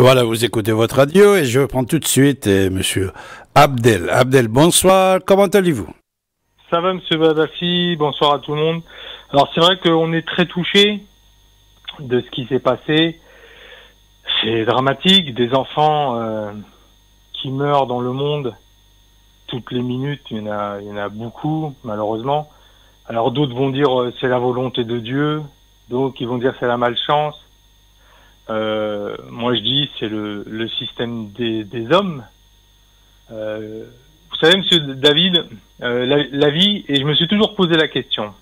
Voilà, vous écoutez votre radio et je prends tout de suite monsieur Abdel. Abdel, bonsoir, comment allez-vous? Ça va monsieur Badassi, bonsoir à tout le monde. Alors c'est vrai qu'on est très touché de ce qui s'est passé. C'est dramatique, des enfants qui meurent dans le monde toutes les minutes, il y en a beaucoup malheureusement. Alors d'autres vont dire c'est la volonté de Dieu, d'autres qui vont dire c'est la malchance. Moi je dis c'est le système des hommes. Vous savez monsieur David, la vie, et je me suis toujours posé la question.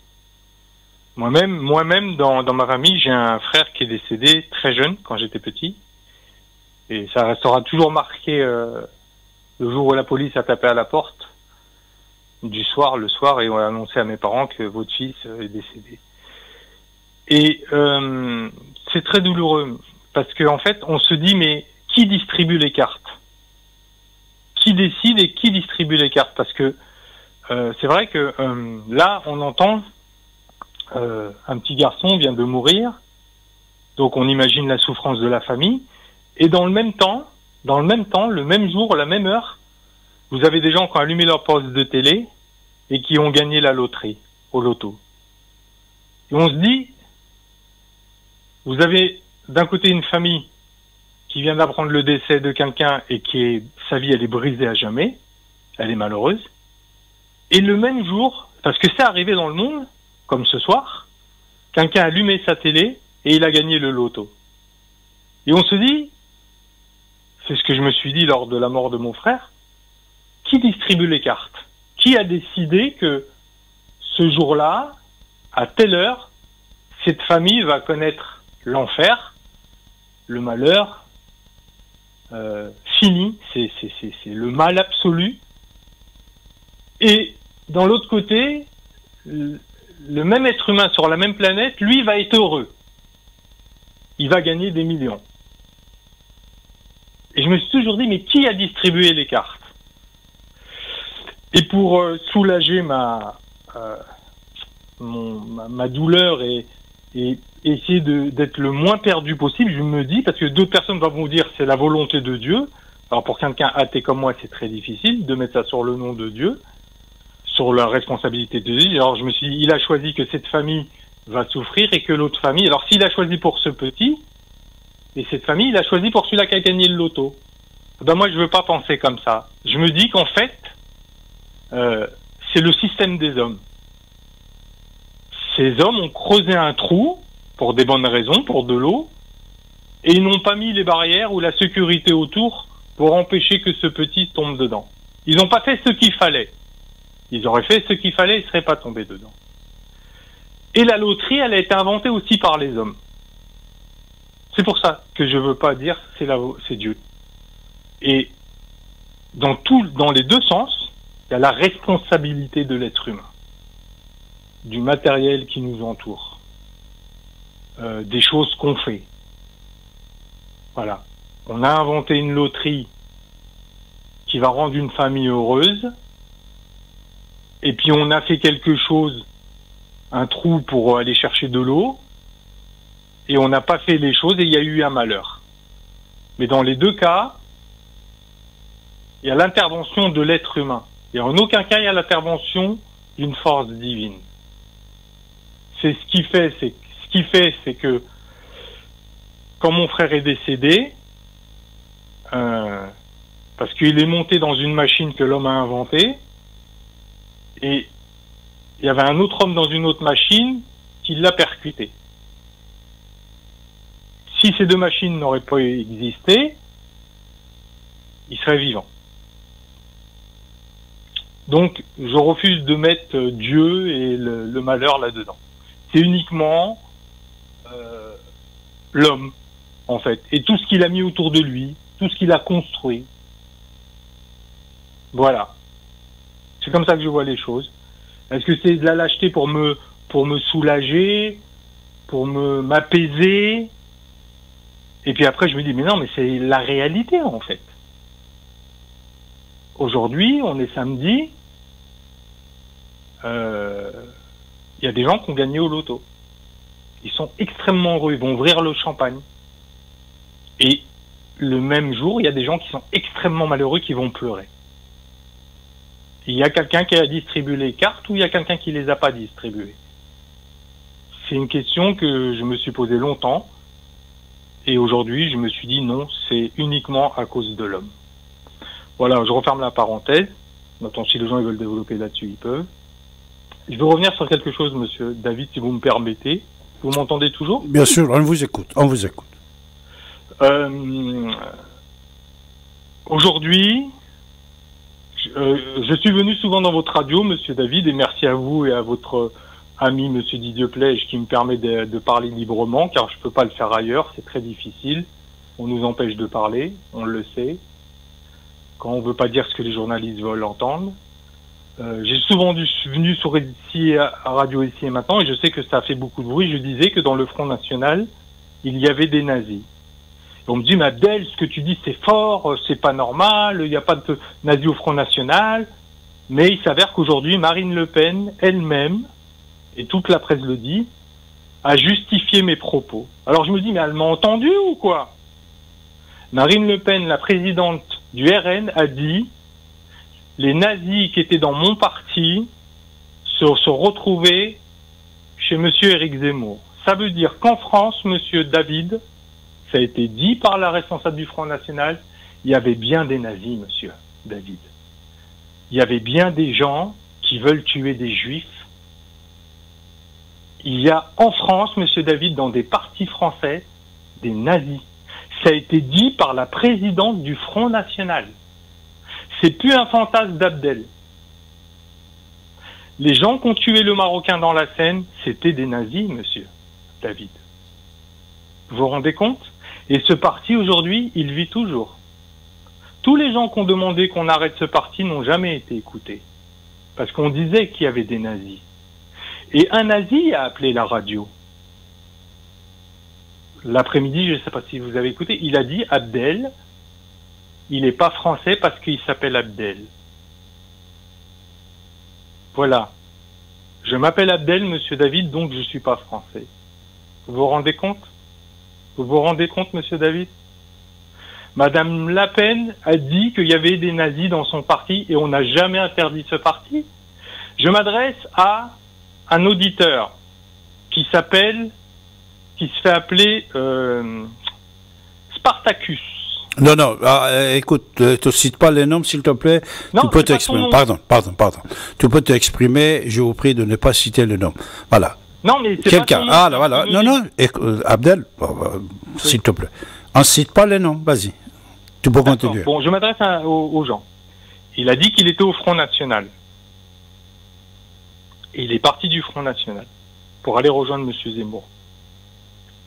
Moi-même dans ma famille, j'ai un frère qui est décédé très jeune quand j'étais petit, et ça restera toujours marqué le jour où la police a tapé à la porte du soir, le soir, et on a annoncé à mes parents que votre fils est décédé. Et c'est très douloureux parce que en fait, on se dit mais qui distribue les cartes? Qui décide et qui distribue les cartes? Parce que c'est vrai que là, on entend un petit garçon vient de mourir, donc on imagine la souffrance de la famille. Et dans le même temps, le même jour, la même heure, vous avez des gens qui ont allumé leur poste de télé et qui ont gagné la loterie, au loto. Et on se dit, vous avez d'un côté une famille qui vient d'apprendre le décès de quelqu'un et qui est, sa vie elle est brisée à jamais, elle est malheureuse. Et le même jour, parce que c'est arrivé dans le monde, comme ce soir, quelqu'un a allumé sa télé et il a gagné le loto. Et on se dit, c'est ce que je me suis dit lors de la mort de mon frère, qui distribue les cartes? Qui a décidé que ce jour-là, à telle heure, cette famille va connaître l'enfer, le malheur, fini, c'est le mal absolu. Et dans l'autre côté, le même être humain sur la même planète, lui, va être heureux. Il va gagner des millions. Et je me suis toujours dit, mais qui a distribué les cartes? Et pour soulager ma douleur et essayer d'être le moins perdu possible, je me dis, parce que d'autres personnes vont vous dire c'est la volonté de Dieu. Alors pour quelqu'un athée comme moi, c'est très difficile de mettre ça sur le nom de Dieu, sur la responsabilité de Dieu. Alors je me suis dit, il a choisi que cette famille va souffrir et que l'autre famille... Alors s'il a choisi pour ce petit, et cette famille, il a choisi pour celui-là qui a gagné le loto. Ben moi, je veux pas penser comme ça. Je me dis qu'en fait... c'est le système des hommes. Ces hommes ont creusé un trou pour des bonnes raisons, pour de l'eau, et ils n'ont pas mis les barrières ou la sécurité autour pour empêcher que ce petit tombe dedans. Ils n'ont pas fait ce qu'il fallait. Ils auraient fait ce qu'il fallait, ils ne seraient pas tombés dedans. Et la loterie, elle a été inventée aussi par les hommes. C'est pour ça que je ne veux pas dire c'est Dieu. Et dans les deux sens, il y a la responsabilité de l'être humain, du matériel qui nous entoure, des choses qu'on fait. Voilà. On a inventé une loterie qui va rendre une famille heureuse, et puis on a fait quelque chose, un trou pour aller chercher de l'eau, et on n'a pas fait les choses, et il y a eu un malheur. Mais dans les deux cas, il y a l'intervention de l'être humain. Et en aucun cas, il y a l'intervention d'une force divine. Ce qui fait, c'est que quand mon frère est décédé, parce qu'il est monté dans une machine que l'homme a inventée, et il y avait un autre homme dans une autre machine qui l'a percuté. Si ces deux machines n'auraient pas existé, il serait vivant. Donc, je refuse de mettre Dieu et le malheur là-dedans. C'est uniquement l'homme, en fait, et tout ce qu'il a mis autour de lui, tout ce qu'il a construit. Voilà. C'est comme ça que je vois les choses. Est-ce que c'est de la lâcheté pour me soulager, pour m'apaiser? Et puis après, je me dis, mais non, mais c'est la réalité, en fait. Aujourd'hui, on est samedi, y a des gens qui ont gagné au loto. Ils sont extrêmement heureux, ils vont ouvrir le champagne. Et le même jour, il y a des gens qui sont extrêmement malheureux qui vont pleurer. Il y a quelqu'un qui a distribué les cartes ou il y a quelqu'un qui les a pas distribuées. C'est une question que je me suis posée longtemps et aujourd'hui je me suis dit non, c'est uniquement à cause de l'homme. Voilà, je referme la parenthèse. Maintenant, si les gens veulent développer là-dessus, ils peuvent. Je veux revenir sur quelque chose, monsieur David, si vous me permettez. Vous m'entendez toujours? Bien sûr, on vous écoute, on vous écoute. Aujourd'hui, je suis venu souvent dans votre radio, monsieur David, et merci à vous et à votre ami, monsieur Didier Pledge, qui me permet de parler librement, car je peux pas le faire ailleurs, c'est très difficile. On nous empêche de parler, on le sait, quand on veut pas dire ce que les journalistes veulent entendre. J'ai souvent venu sur ici, à Radio Ici et Maintenant, et je sais que ça a fait beaucoup de bruit. Je disais que dans le Front National, il y avait des nazis. Et on me dit, mais Abdel, ce que tu dis, c'est fort, c'est pas normal, il n'y a pas de nazis au Front National. Mais il s'avère qu'aujourd'hui, Marine Le Pen, elle-même, et toute la presse le dit, a justifié mes propos. Alors je me dis, mais elle m'a entendu ou quoi? Marine Le Pen, la présidente du RN, a dit... les nazis qui étaient dans mon parti se retrouvaient chez monsieur Éric Zemmour. Ça veut dire qu'en France, monsieur David, ça a été dit par la responsable du Front National, il y avait bien des nazis, monsieur David. Il y avait bien des gens qui veulent tuer des juifs. Il y a en France, monsieur David, dans des partis français, des nazis. Ça a été dit par la présidente du Front National. C'est plus un fantasme d'Abdel. Les gens qui ont tué le Marocain dans la Seine, c'était des nazis, monsieur David. Vous vous rendez compte? Et ce parti, aujourd'hui, il vit toujours. Tous les gens qui ont demandé qu'on arrête ce parti n'ont jamais été écoutés. Parce qu'on disait qu'il y avait des nazis. Et un nazi a appelé la radio. L'après-midi, je ne sais pas si vous avez écouté, il a dit « Abdel ». Il n'est pas français parce qu'il s'appelle Abdel. Voilà. Je m'appelle Abdel, monsieur David, donc je ne suis pas français. Vous vous rendez compte? Vous vous rendez compte, monsieur David? Madame Le Pen a dit qu'il y avait des nazis dans son parti et on n'a jamais interdit ce parti. Je m'adresse à un auditeur qui se fait appeler Spartacus. Non, non, écoute, te cite pas les noms, s'il te plaît. Non, tu peux t'exprimer. Pardon. Tu peux t'exprimer, je vous prie de ne pas citer le nom. Voilà. Non, mais c'est quelqu'un. Ah, là, voilà. Non, écoute, Abdel, s'il te plaît. On ne cite pas les noms, vas-y. Tu peux continuer. Bon, je m'adresse aux gens. Il a dit qu'il était au Front National. Et il est parti du Front National pour aller rejoindre monsieur Zemmour.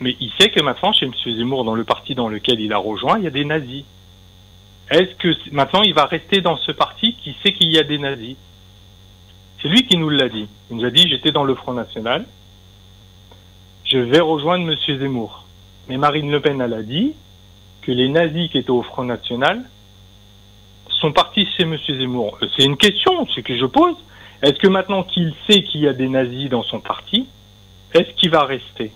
Mais il sait que maintenant, chez M. Zemmour, dans le parti dans lequel il a rejoint, il y a des nazis. Est-ce que maintenant, il va rester dans ce parti qui sait qu'il y a des nazis? C'est lui qui nous l'a dit. Il nous a dit, j'étais dans le Front National, je vais rejoindre M. Zemmour. Mais Marine Le Pen, elle a dit que les nazis qui étaient au Front National sont partis chez M. Zemmour. C'est une question, c'est que je pose. Est-ce que maintenant qu'il sait qu'il y a des nazis dans son parti, est-ce qu'il va rester?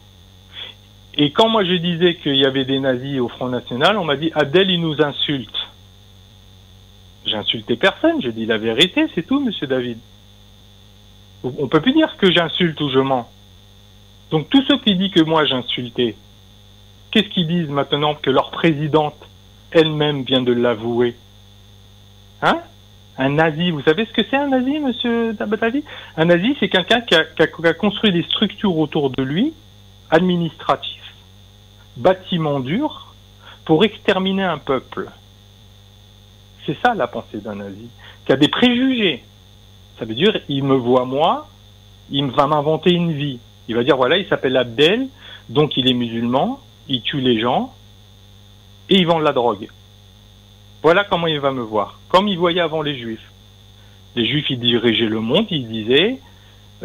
Et quand moi je disais qu'il y avait des nazis au Front National, on m'a dit « Abdel, il nous insulte ». J'insultais personne, je dis la vérité, c'est tout, monsieur David. On peut plus dire que j'insulte ou je mens. Donc tous ceux qui disent que moi j'insultais, qu'est-ce qu'ils disent maintenant que leur présidente elle-même vient de l'avouer? Hein? Un nazi, vous savez ce que c'est un nazi, monsieur David? Un nazi, c'est quelqu'un qui a construit des structures autour de lui, administratif, bâtiment dur, pour exterminer un peuple. C'est ça la pensée d'un nazi, qui a des préjugés. Ça veut dire, il me voit moi, il va m'inventer une vie. Il va dire, voilà, il s'appelle Abdel, donc il est musulman, il tue les gens, et il vend de la drogue. Voilà comment il va me voir, comme il voyait avant les juifs. Les juifs, ils dirigeaient le monde, ils disaient...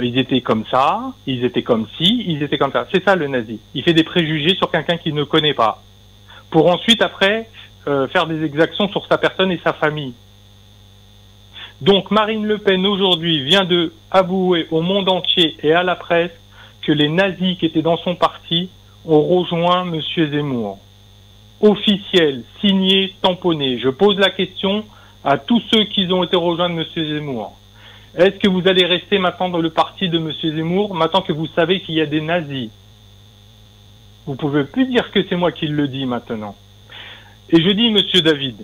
ils étaient comme ça, ils étaient comme ci, ils étaient comme ça. C'est ça le nazi. Il fait des préjugés sur quelqu'un qu'il ne connaît pas. Pour ensuite, après, faire des exactions sur sa personne et sa famille. Donc Marine Le Pen, aujourd'hui, vient de avouer au monde entier et à la presse que les nazis qui étaient dans son parti ont rejoint M. Zemmour. officiel, signé, tamponné. Je pose la question à tous ceux qui ont été rejoints de M. Zemmour. Est-ce que vous allez rester maintenant dans le parti de M. Zemmour, maintenant que vous savez qu'il y a des nazis? Vous ne pouvez plus dire que c'est moi qui le dis maintenant. Et je dis, Monsieur David,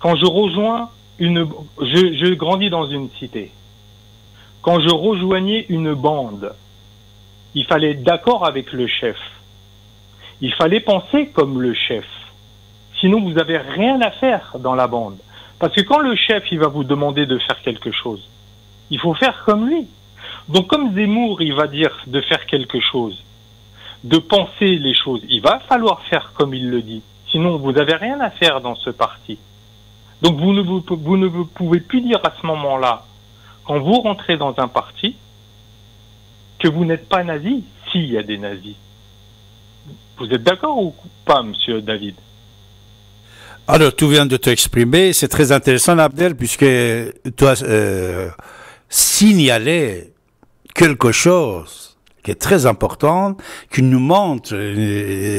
quand je rejoins une... Je grandis dans une cité. Quand je rejoignais une bande, il fallait être d'accord avec le chef. Il fallait penser comme le chef. Sinon, vous n'avez rien à faire dans la bande. Parce que quand le chef, il va vous demander de faire quelque chose, il faut faire comme lui. Donc, comme Zemmour, il va dire de faire quelque chose, de penser les choses, il va falloir faire comme il le dit. Sinon, vous n'avez rien à faire dans ce parti. Donc, vous ne pouvez plus dire à ce moment-là, quand vous rentrez dans un parti, que vous n'êtes pas nazi, s'il y a des nazis. Vous êtes d'accord ou pas, Monsieur David? Alors, tu viens de t'exprimer, c'est très intéressant, Abdel, puisque tu as signalé quelque chose qui est très important, qui nous montre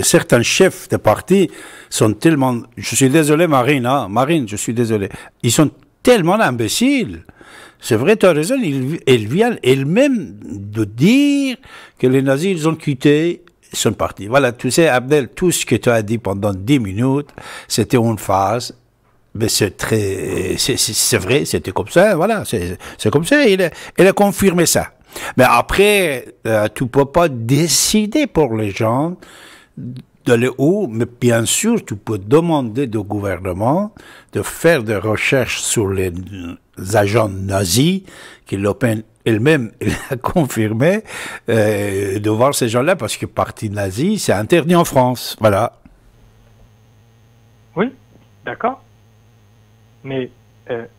certains chefs de parti sont tellement... Je suis désolé, Marine, hein, Marine, je suis désolé. Ils sont tellement imbéciles. C'est vrai, tu as raison, ils viennent elles-mêmes de dire que les nazis, ils ont quitté... sont partis. Voilà, tu sais, Abdel, tout ce que tu as dit pendant 10 minutes, c'était une phase, mais c'est très, c'est vrai, c'était comme ça, voilà, c'est comme ça, il a confirmé ça. Mais après, tu peux pas décider pour les gens d'aller où, mais bien sûr, tu peux demander au gouvernement de faire des recherches sur les agents nazis qui l'opinent. Elle-même, elle a confirmé de voir ces gens-là, parce que parti nazi, c'est interdit en France. Voilà. Oui, d'accord. Mais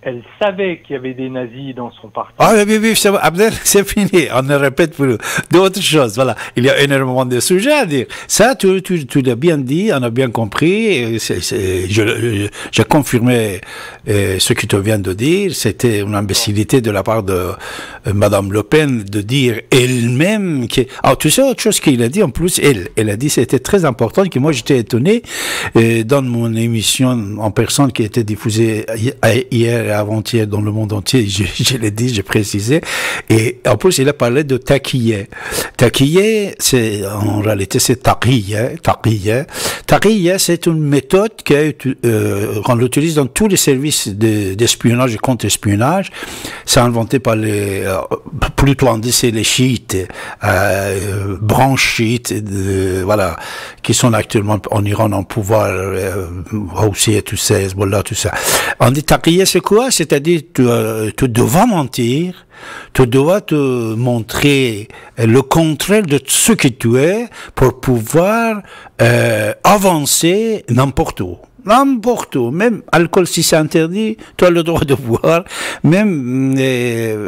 elle savait qu'il y avait des nazis dans son parti. Ah oui, oui, oui, Abdel, c'est fini. On ne répète plus d'autres choses. Voilà. Il y a énormément de sujets à dire. Ça, tu l'as bien dit, on a bien compris. J'ai confirmé ce que tu viens de dire. C'était une imbécilité de la part de Madame Le Pen de dire elle-même que... Ah, tu sais autre chose qu'il a dit en plus. Elle a dit c'était très important, que moi j'étais étonné dans mon émission en personne qui était diffusée hier et avant-hier dans le monde entier, je l'ai dit, j'ai précisé. Et en plus, il a parlé de taquiller. Taquiller, c'est, en réalité, c'est taquiller, taquiller. Taquiller, c'est une méthode qu'on utilise dans tous les services d'espionnage et contre-espionnage. C'est inventé par les, plutôt on dit, c'est les chiites, branches chiites, voilà, qui sont actuellement en Iran en pouvoir, aussi, tout ça, Hezbollah, tout ça. On dit taquiller, c'est quoi? C'est-à-dire, tu dois mentir, tu dois te montrer le contraire de ce que tu es pour pouvoir avancer n'importe où. N'importe où, même alcool si c'est interdit, tu as le droit de boire, même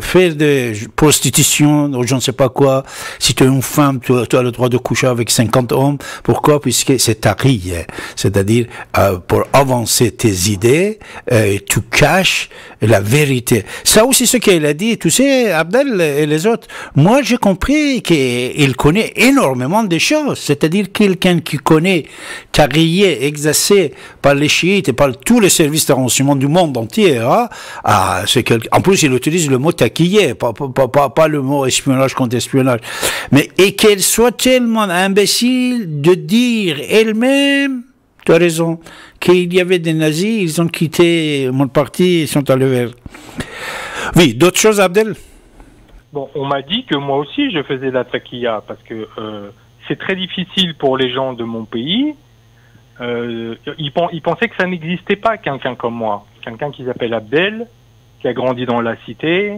faire de prostitution ou je ne sais pas quoi, si tu es une femme, tu as le droit de coucher avec 50 hommes, pourquoi? Puisque c'est taquiller, c'est-à-dire pour avancer tes idées, tu caches la vérité. Ça aussi ce qu'elle a dit, tu sais, Abdel et les autres, moi j'ai compris qu'il connaît énormément de choses, c'est-à-dire quelqu'un qui connaît taquiller, exercer, par les chiites et par tous les services de renseignement du monde entier. Hein? Ah, en plus, il utilise le mot taquiller, pas le mot espionnage contre espionnage. Mais, et qu'elle soit tellement imbécile de dire elle-même, tu as raison, qu'il y avait des nazis, ils ont quitté mon parti, ils sont allés vers... Oui, d'autres choses, Abdel? Bon, on m'a dit que moi aussi, je faisais la taquilla, parce que c'est très difficile pour les gens de mon pays... ils pensaient que ça n'existait pas, quelqu'un comme moi, quelqu'un qui s'appelle Abdel, qui a grandi dans la cité,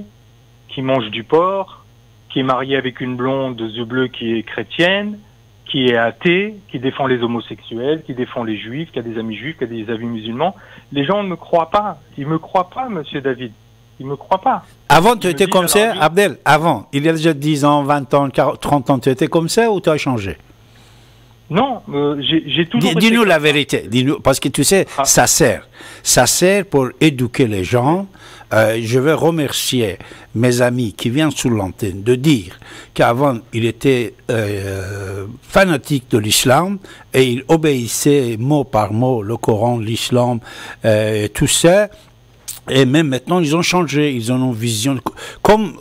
qui mange du porc, qui est marié avec une blonde de yeux bleus qui est chrétienne, qui est athée, qui défend les homosexuels, qui défend les juifs, qui a des amis juifs, qui a des amis musulmans. Les gens ne me croient pas. Ils me croient pas, Monsieur David. Ils me croient pas. Avant, tu étais comme ça, Abdel? Avant, il y a déjà 10 ans, 20 ans, 40, 30 ans, tu étais comme ça ou tu as changé? Non, j'ai toujours... Dis-nous la vérité, dis-nous, parce que tu sais, ça sert pour éduquer les gens. Je veux remercier mes amis qui viennent sur l'antenne de dire qu'avant il était fanatique de l'islam et il obéissait mot par mot le Coran, l'islam, tout ça. Et même maintenant, ils ont changé, ils en ont vision. Comme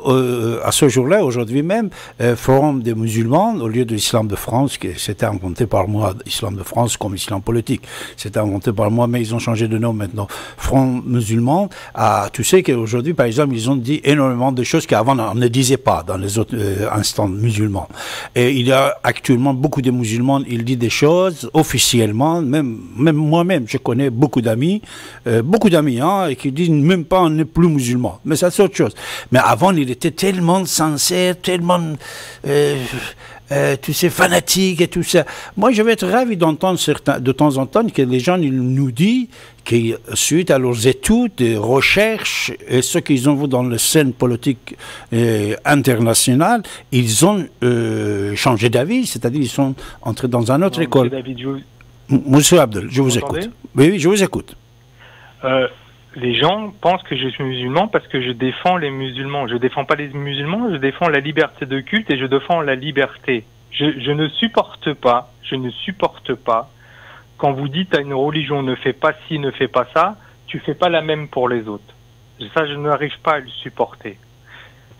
à ce jour-là, aujourd'hui même, Forum des musulmans, au lieu de l'islam de France, qui s'était inventé par moi, l'islam de France comme islam politique, c'était inventé par moi, mais ils ont changé de nom maintenant. Front musulman, à, tu sais qu'aujourd'hui, par exemple, ils ont dit énormément de choses qu'avant on ne disait pas dans les autres instants musulmans. Et il y a actuellement beaucoup de musulmans, ils disent des choses officiellement, même moi-même, je connais beaucoup d'amis, hein, qui disent même pas on n'est plus musulman, mais ça c'est autre chose. Mais avant il était tellement sincère, tellement tu sais, fanatique et tout ça. Moi je vais être ravi d'entendre de temps en temps que les gens ils nous disent qui, suite à leurs études, recherches et ce qu'ils ont vu dans la scène politique internationale, ils ont changé d'avis, c'est-à-dire ils sont entrés dans une autre école. Monsieur Abdel, je vous écoute. Oui, oui, je vous écoute. Les gens pensent que je suis musulman parce que je défends les musulmans. Je ne défends pas les musulmans, je défends la liberté de culte et je défends la liberté. Je ne supporte pas, quand vous dites à une religion ne fais pas ci, ne fais pas ça, tu fais pas la même pour les autres. Ça, je n'arrive pas à le supporter.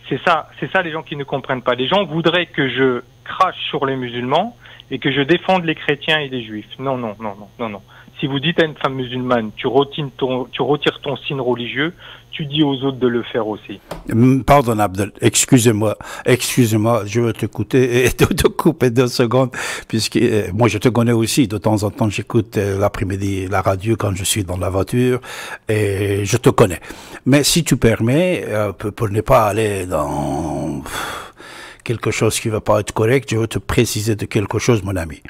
C'est ça les gens qui ne comprennent pas. Les gens voudraient que je crache sur les musulmans et que je défende les chrétiens et les juifs. Non, non, non, non, non, non. Si vous dites à une femme musulmane, tu retires ton signe religieux, tu dis aux autres de le faire aussi. Pardon Abdel, excusez-moi, je vais t'écouter et te couper 2 secondes, puisque moi je te connais aussi, de temps en temps j'écoute l'après-midi la radio quand je suis dans la voiture, et je te connais. Mais si tu permets, pour ne pas aller dans... quelque chose qui ne va pas être correct, je veux te préciser de quelque chose, mon ami.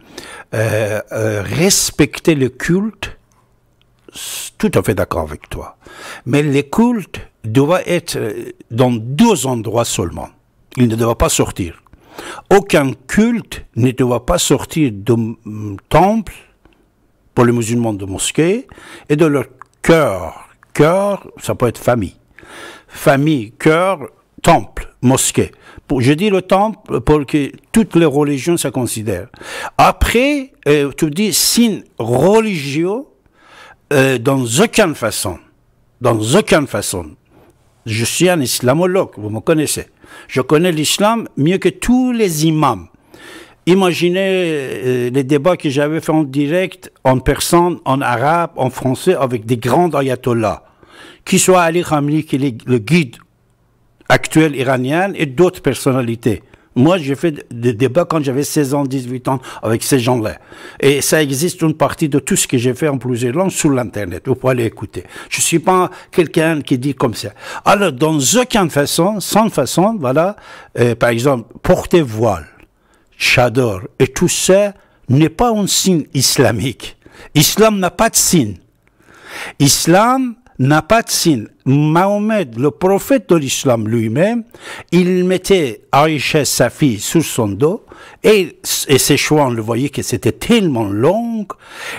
Respecter le culte, tout à fait d'accord avec toi. Mais les cultes doivent être dans 2 endroits seulement. Ils ne doivent pas sortir. Aucun culte ne doit pas sortir de temple, pour les musulmans de mosquée, et de leur cœur. Cœur, ça peut être famille. Famille, cœur, temple, mosquée. Je dis le temple pour que toutes les religions se considèrent. Après, tu dis signe religieux dans aucune façon. Dans aucune façon. Je suis un islamologue, vous me connaissez. Je connais l'islam mieux que tous les imams. Imaginez les débats que j'avais fait en direct, en persan, en arabe, en français, avec des grands ayatollahs. Qu'il soit Ali Khamenei, qui est le guide actuelle iranienne et d'autres personnalités. Moi, j'ai fait des débats quand j'avais 16 ans, 18 ans avec ces gens-là. Et ça existe une partie de tout ce que j'ai fait en plusieurs langues sur l'Internet. Vous pouvez aller écouter. Je suis pas quelqu'un qui dit comme ça. Alors, dans aucune façon, sans façon, voilà, par exemple, porter voile, chador et tout ça n'est pas un signe islamique. Islam n'a pas de signe. Islam n'a pas de signe. Mahomet, le prophète de l'islam lui-même, il mettait Aïcha, sa fille, sur son dos, et ses choix, on le voyait que c'était tellement long,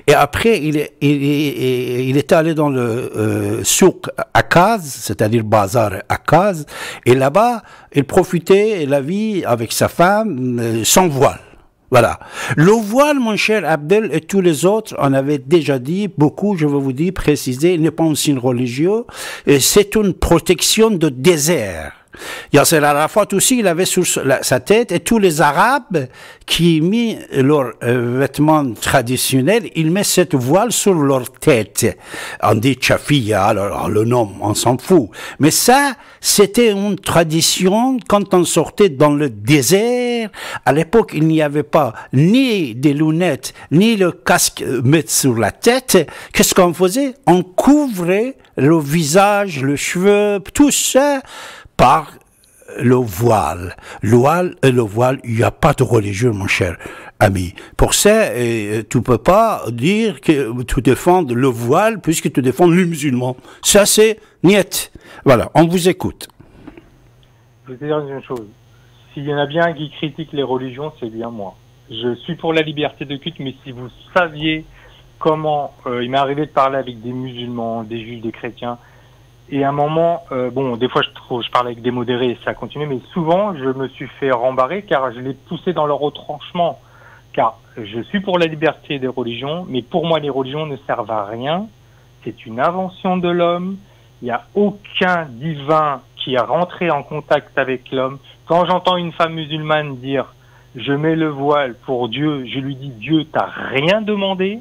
et après, il était allé dans le souk Akaz, c'est-à-dire bazar Akaz, et là-bas, il profitait de la vie avec sa femme, sans voile. Voilà. Le voile, mon cher Abdel, et tous les autres, on avait déjà dit, beaucoup, je veux vous dire, préciser, n'est pas un signe religieux, c'est une protection de désert. Yasser Arafat aussi, il avait sur sa tête, et tous les Arabes qui mis leurs vêtements traditionnels, ils mettent cette voile sur leur tête. On dit Tchafiya, alors le nom, on s'en fout. Mais ça, c'était une tradition quand on sortait dans le désert. À l'époque, il n'y avait pas ni des lunettes, ni le casque mettre sur la tête. Qu'est-ce qu'on faisait? On couvrait le visage, le cheveu, tout ça, par le voile. Le voile, il n'y a pas de religion, mon cher ami. Pour ça, tu ne peux pas dire que tu défends le voile puisque tu défends le musulman. Ça, c'est niet. Voilà, on vous écoute. Je vais te dire une chose. S'il y en a bien qui critique les religions, c'est bien moi. je suis pour la liberté de culte, mais si vous saviez comment il m'est arrivé de parler avec des musulmans, des juifs, des chrétiens, et à un moment, bon, des fois je parle avec des modérés et ça continue, mais souvent je me suis fait rembarrer car je les poussais dans leur retranchement. Car je suis pour la liberté des religions, mais pour moi les religions ne servent à rien, c'est une invention de l'homme, il n'y a aucun divin qui est rentré en contact avec l'homme. Quand j'entends une femme musulmane dire « je mets le voile pour Dieu », je lui dis « Dieu, t'as rien demandé ».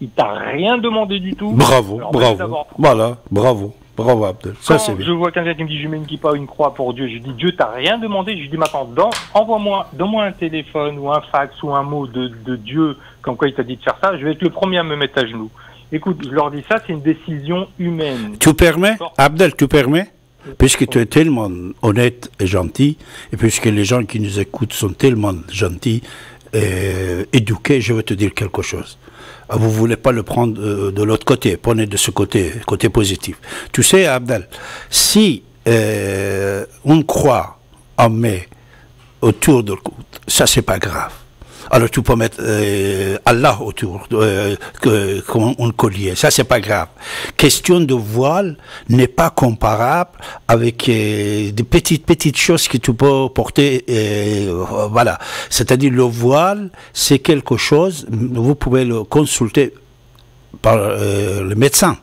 Il t'a rien demandé du tout. Bravo, alors, bravo. Voilà, bravo. Bravo, Abdel. Ça, c'est bien. Je vois quelqu'un qui me dit, je mets une kippa, une croix pour Dieu. Je dis, Dieu, t'as rien demandé. Je lui dis, maintenant, envoie-moi, donne-moi un téléphone ou un fax ou un mot de Dieu, comme quoi il t'a dit de faire ça. Je vais être le premier à me mettre à genoux. Écoute, je leur dis ça, c'est une décision humaine. Tu permets, Abdel, tu permets? Puisque tu es tellement honnête et gentil, et puisque les gens qui nous écoutent sont tellement gentils et éduqués, je vais te dire quelque chose. Vous ne voulez pas le prendre de l'autre côté, prenez de ce côté, côté positif. Tu sais, Abdel, si on croit en mai autour de ça, c'est pas grave. Alors tu peux mettre Allah autour, comme on le collier, ça c'est pas grave. Question de voile n'est pas comparable avec des petites choses que tu peux porter, voilà. C'est-à-dire le voile, c'est quelque chose, vous pouvez le consulter par le médecin.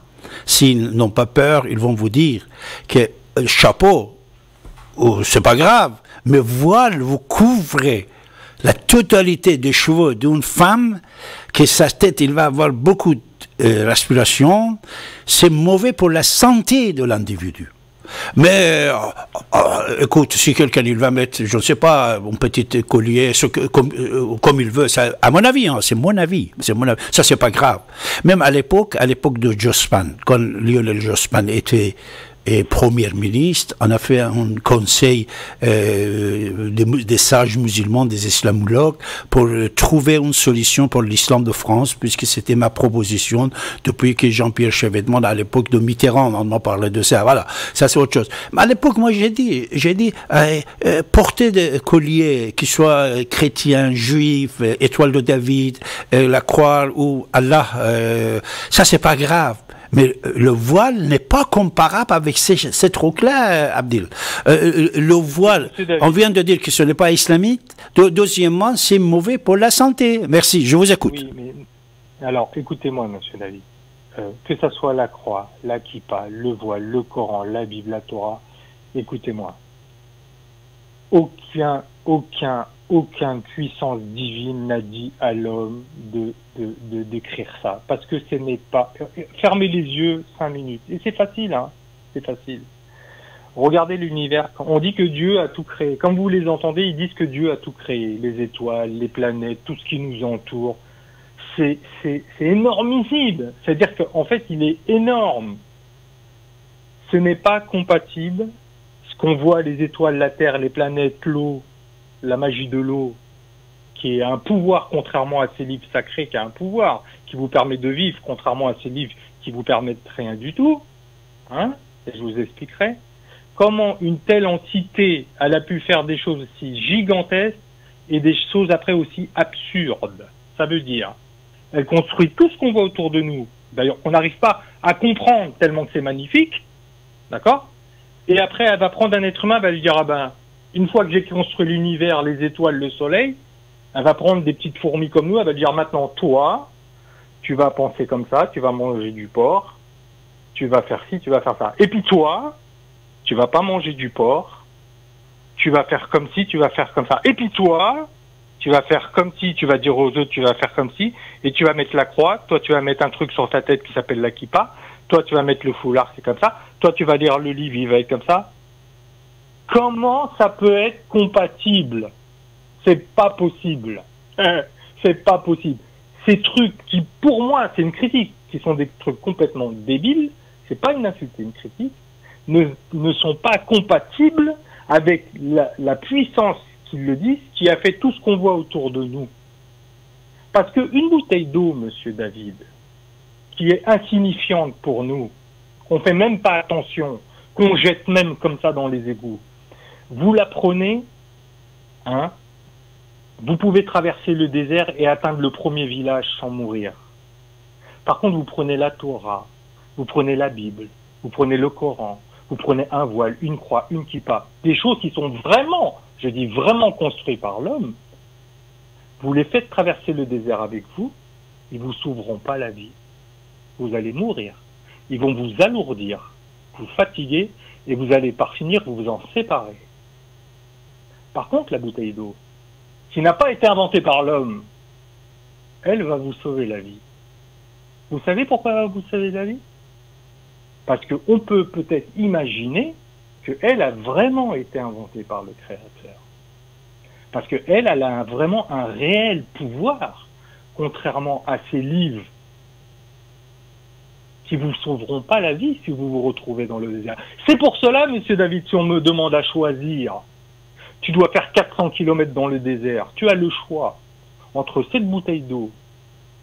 S'ils n'ont pas peur, ils vont vous dire que chapeau, c'est pas grave, mais voile, vous couvrez la totalité des cheveux d'une femme, que sa tête, il va avoir beaucoup de respiration, c'est mauvais pour la santé de l'individu. Mais, écoute, si quelqu'un, il va mettre, je ne sais pas, un petit collier, comme il veut, ça, à mon avis, hein, c'est mon avis, ça c'est pas grave. Même à l'époque de Jospin, quand Lionel Jospin était Premier ministre, on a fait un conseil des sages musulmans, des islamologues, pour trouver une solution pour l'islam de France, puisque c'était ma proposition depuis que Jean-Pierre Chevènement, à l'époque de Mitterrand, on m'a parlé de ça. Voilà, ça c'est autre chose. Mais à l'époque, moi j'ai dit, porter des colliers, qu'ils soient chrétiens, juifs, étoile de David, la croix ou Allah, ça c'est pas grave. Mais le voile n'est pas comparable avec ces trucs-là, Abdel. Le voile, on vient de dire que ce n'est pas islamique. Deuxièmement, c'est mauvais pour la santé. Merci, je vous écoute. Oui, mais, alors, écoutez-moi, monsieur David. Que ce soit la croix, la kippa, le voile, le Coran, la Bible, la Torah, écoutez-moi. Aucune puissance divine n'a dit à l'homme de d'écrire ça. Parce que ce n'est pas... Fermez les yeux 5 minutes. Et c'est facile, hein. C'est facile. Regardez l'univers. On dit que Dieu a tout créé. Comme vous les entendez, ils disent que Dieu a tout créé. Les étoiles, les planètes, tout ce qui nous entoure. C'est énormissime. C'est-à-dire qu'en fait, il est énorme. Ce n'est pas compatible. Ce qu'on voit, les étoiles, la Terre, les planètes, l'eau, la magie de l'eau, qui est un pouvoir, contrairement à ces livres sacrés, qui a un pouvoir, qui vous permet de vivre, contrairement à ces livres qui vous permettent rien du tout, hein, et je vous expliquerai, comment une telle entité, elle a pu faire des choses aussi gigantesques et des choses après aussi absurdes. Ça veut dire, elle construit tout ce qu'on voit autour de nous. D'ailleurs, on n'arrive pas à comprendre tellement que c'est magnifique, d'accord? Et après, elle va prendre un être humain, elle lui dira, ben, une fois que j'ai construit l'univers, les étoiles, le soleil, elle va prendre des petites fourmis comme nous, elle va dire maintenant, toi, tu vas penser comme ça, tu vas manger du porc, tu vas faire ci, tu vas faire ça. Et puis toi, tu vas pas manger du porc, tu vas faire comme ci, tu vas faire comme ça. Et puis toi, tu vas faire comme ci, tu vas dire aux autres, tu vas faire comme ci, et tu vas mettre la croix, toi tu vas mettre un truc sur ta tête qui s'appelle la kippa, toi tu vas mettre le foulard, c'est comme ça, toi tu vas lire le livre, il va être comme ça. Comment ça peut être compatible? C'est pas possible. C'est pas possible. Ces trucs qui, pour moi, c'est une critique, qui sont des trucs complètement débiles, c'est pas une insulte, c'est une critique, ne sont pas compatibles avec la puissance qu'ils le disent, qui a fait tout ce qu'on voit autour de nous. Parce qu'une bouteille d'eau, monsieur David, qui est insignifiante pour nous, qu'on fait même pas attention, qu'on jette même comme ça dans les égouts, vous la prenez, hein, Vous pouvez traverser le désert et atteindre le premier village sans mourir. Par contre, vous prenez la Torah, vous prenez la Bible, vous prenez le Coran, vous prenez un voile, une croix, une kippa, des choses qui sont vraiment, je dis vraiment construites par l'homme. Vous les faites traverser le désert avec vous, ils ne vous sauveront pas la vie. Vous allez mourir. Ils vont vous alourdir, vous fatiguer, et vous allez par finir vous en séparer. Par contre, la bouteille d'eau, qui n'a pas été inventée par l'homme, elle va vous sauver la vie. Vous savez pourquoi elle va vous sauver la vie? Parce qu'on peut peut-être imaginer qu'elle a vraiment été inventée par le Créateur. Parce qu'elle, elle a vraiment un réel pouvoir, contrairement à ces livres qui vous sauveront pas la vie si vous vous retrouvez dans le désert. C'est pour cela, monsieur David, si on me demande à choisir, tu dois faire 400 km dans le désert, tu as le choix entre cette bouteille d'eau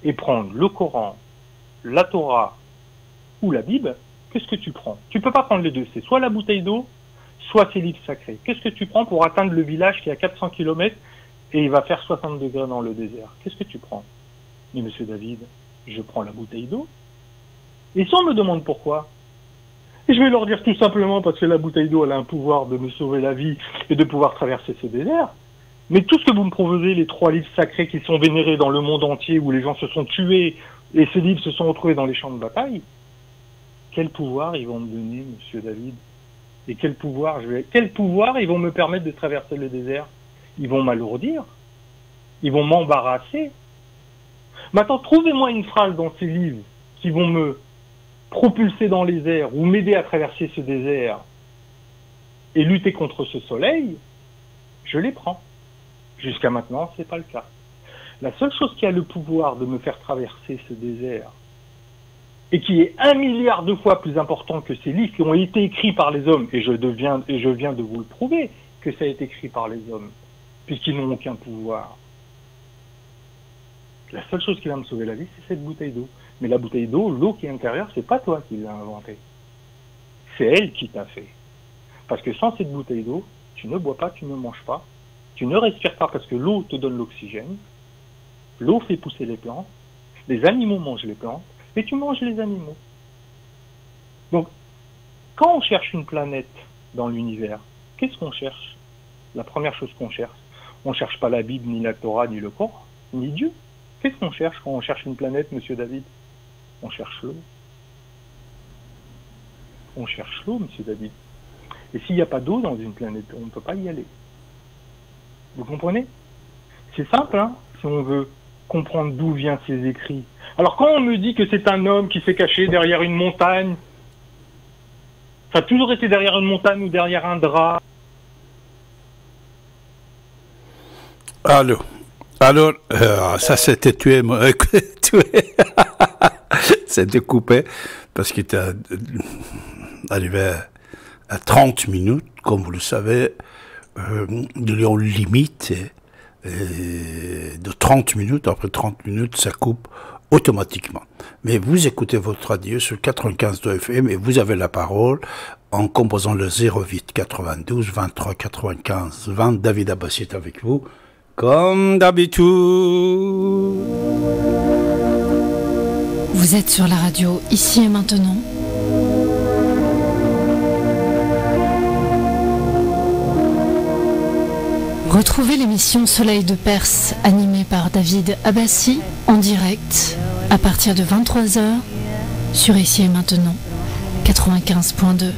et prendre le Coran, la Torah ou la Bible, qu'est-ce que tu prends? Tu peux pas prendre les deux, c'est soit la bouteille d'eau, soit ces livres sacrés. Qu'est-ce que tu prends pour atteindre le village qui est à 400 km et il va faire 60 degrés dans le désert? Qu'est-ce que tu prends? Mais monsieur David, je prends la bouteille d'eau. Et si on me demande pourquoi, je vais leur dire tout simplement parce que la bouteille d'eau, elle a un pouvoir de me sauver la vie et de pouvoir traverser ce désert. Mais tout ce que vous me proposez, les 3 livres sacrés qui sont vénérés dans le monde entier, où les gens se sont tués et ces livres se sont retrouvés dans les champs de bataille, quel pouvoir ils vont me donner, monsieur David? Et quel pouvoir ils vont me permettre de traverser le désert? Ils vont m'alourdir. Ils vont m'embarrasser. Maintenant, trouvez-moi une phrase dans ces livres qui vont me propulser dans les airs ou m'aider à traverser ce désert et lutter contre ce soleil, je les prends. Jusqu'à maintenant, c'est pas le cas. La seule chose qui a le pouvoir de me faire traverser ce désert et qui est 1 milliard de fois plus important que ces livres qui ont été écrits par les hommes, et je viens de vous le prouver que ça a été écrit par les hommes, puisqu'ils n'ont aucun pouvoir. La seule chose qui va me sauver la vie, c'est cette bouteille d'eau. Mais la bouteille d'eau, l'eau qui est intérieure, c'est pas toi qui l'as inventée. C'est elle qui t'a fait. Parce que sans cette bouteille d'eau, tu ne bois pas, tu ne manges pas, tu ne respires pas parce que l'eau te donne l'oxygène, l'eau fait pousser les plantes, les animaux mangent les plantes, et tu manges les animaux. Donc, quand on cherche une planète dans l'univers, qu'est-ce qu'on cherche? La première chose qu'on cherche, on ne cherche pas la Bible, ni la Torah, ni le Coran, ni Dieu. Qu'est-ce qu'on cherche quand on cherche une planète, monsieur David? On cherche l'eau. On cherche l'eau, monsieur David. Et s'il n'y a pas d'eau dans une planète, on ne peut pas y aller. Vous comprenez? C'est simple, hein, si on veut comprendre d'où viennent ces écrits. Alors quand on me dit que c'est un homme qui s'est caché derrière une montagne, ça a toujours été derrière une montagne ou derrière un drap. Allô? Alors, ça c'était tué, c'était coupé, parce qu'il était arrivé à 30 minutes, comme vous le savez, nous avons une limite de 30 minutes, après 30 minutes ça coupe automatiquement. Mais vous écoutez votre radio sur 95.2 FM et vous avez la parole en composant le 08 92 23 95 20, David Abbassi est avec vous. Comme d'habitude. Vous êtes sur la radio Ici et Maintenant. Retrouvez l'émission Soleil de Perse animée par David Abbassi en direct à partir de 23h sur Ici et Maintenant 95.2.